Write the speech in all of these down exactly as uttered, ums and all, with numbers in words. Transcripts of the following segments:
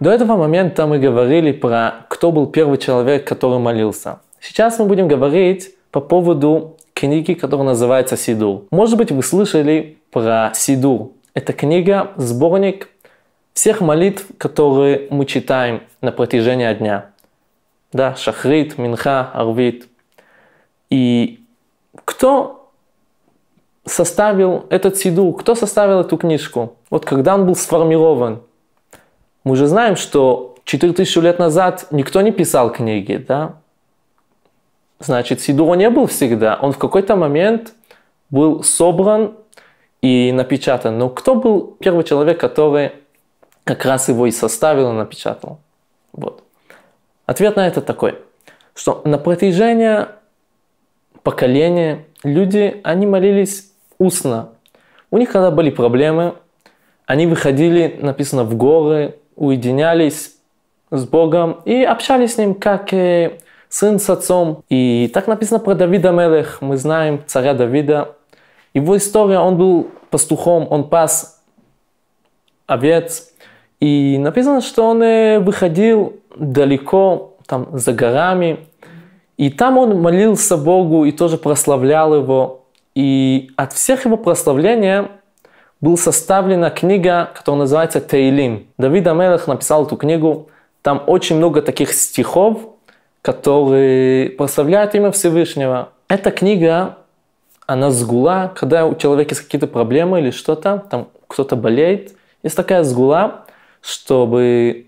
До этого момента мы говорили про, кто был первый человек, который молился. Сейчас мы будем говорить по поводу книги, которая называется «Сидур». Может быть, вы слышали про «Сидур». Это книга, сборник всех молитв, которые мы читаем на протяжении дня. Да, Шахрит, Минха, Арвит. И кто составил этот «Сидур», кто составил эту книжку? Вот когда он был сформирован? Мы же знаем, что четыре тысячи лет назад никто не писал книги, да? Значит, Сидур не был всегда. Он в какой-то момент был собран и напечатан. Но кто был первый человек, который как раз его и составил и напечатал? Вот. Ответ на это такой, что на протяжении поколения люди, они молились устно. У них когда были проблемы, они выходили, написано, в горы, уединялись с Богом и общались с Ним, как сын с отцом. И так написано про Давида Мелех. Мы знаем царя Давида. Его история, он был пастухом, он пас овец. И написано, что он выходил далеко, там, за горами. И там он молился Богу и тоже прославлял Его. И от всех его прославления была составлена книга, которая называется «Тейлим». Давид Мелех написал эту книгу. Там очень много таких стихов, которые прославляют имя Всевышнего. Эта книга, она сгула, когда у человека есть какие-то проблемы или что-то, там кто-то болеет. Есть такая сгула, чтобы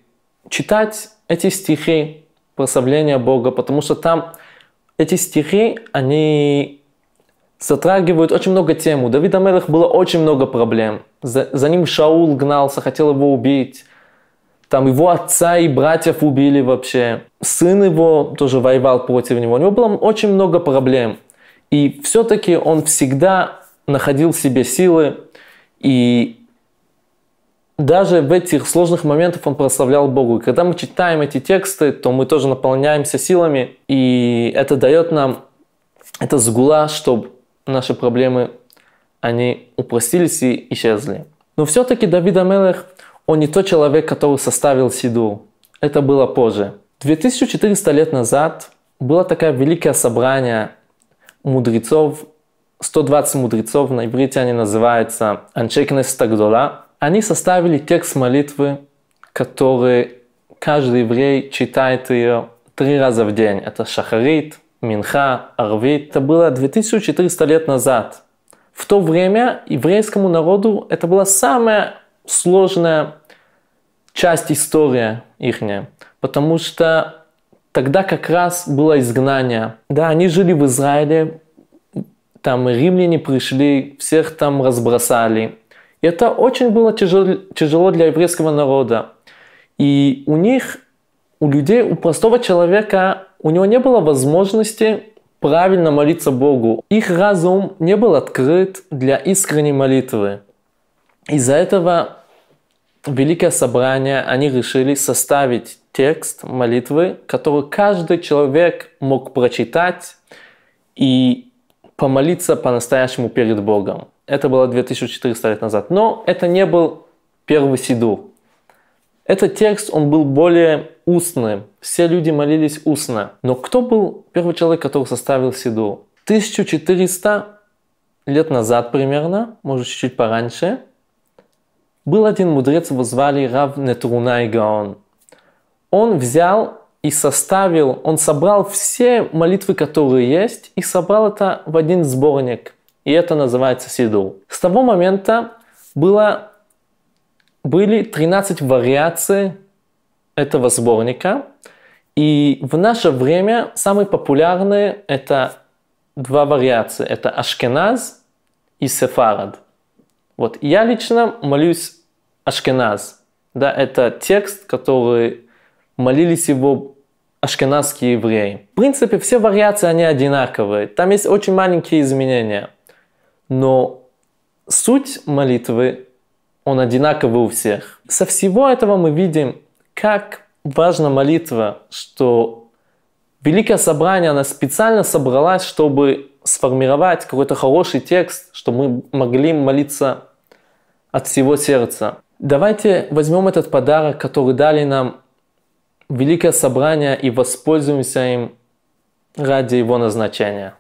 читать эти стихи прославления Бога, потому что там эти стихи, они затрагивают очень много тем. У Давида Мелех было очень много проблем. За, за ним Шаул гнался, хотел его убить. Там его отца и братьев убили вообще. Сын его тоже воевал против него. У него было очень много проблем. И все-таки он всегда находил в себе силы. И даже в этих сложных моментах он прославлял Бога. И когда мы читаем эти тексты, то мы тоже наполняемся силами. И это дает нам, это сгула, чтобы наши проблемы, они упростились и исчезли. Но все-таки Давид Мелех, он не тот человек, который составил Сидур. Это было позже. две тысячи четыреста лет назад было такое великое собрание мудрецов, сто двадцать мудрецов, на иврите они называются «Анше Кнессет ха-Гдола». Они составили текст молитвы, который каждый еврей читает ее три раза в день. Это Шахарит, Минха, Арвит. Это было две тысячи четыреста лет назад. В то время еврейскому народу это была самая сложная часть истории их, потому что тогда как раз было изгнание. Да, они жили в Израиле, там римляне пришли, всех там разбросали. И это очень было тяжело для еврейского народа. И у них, у людей, у простого человека, у него не было возможности правильно молиться Богу. Их разум не был открыт для искренней молитвы. Из-за этого Великое Собрание, они решили составить текст молитвы, который каждый человек мог прочитать и помолиться по-настоящему перед Богом. Это было две тысячи четыреста лет назад. Но это не был первый Сидур. Этот текст, он был более устным. Все люди молились устно. Но кто был первый человек, который составил Сидур? тысяча четыреста лет назад примерно, может чуть-чуть пораньше, был один мудрец, его звали Рав Нетунаи Гаон. Он взял и составил, он собрал все молитвы, которые есть, и собрал это в один сборник. И это называется Сидур. С того момента было... Были тринадцать вариаций этого сборника. И в наше время самые популярные это два вариации. Это Ашкеназ и Сефарад. Вот. Я лично молюсь Ашкеназ. Да, это текст, который молились его ашкеназские евреи. В принципе, все вариации они одинаковые. Там есть очень маленькие изменения. Но суть молитвы, он одинаковый у всех. Со всего этого мы видим, как важна молитва, что Великое Собрание, она специально собралась, чтобы сформировать какой-то хороший текст, чтобы мы могли молиться от всего сердца. Давайте возьмем этот подарок, который дали нам Великое Собрание, и воспользуемся им ради его назначения.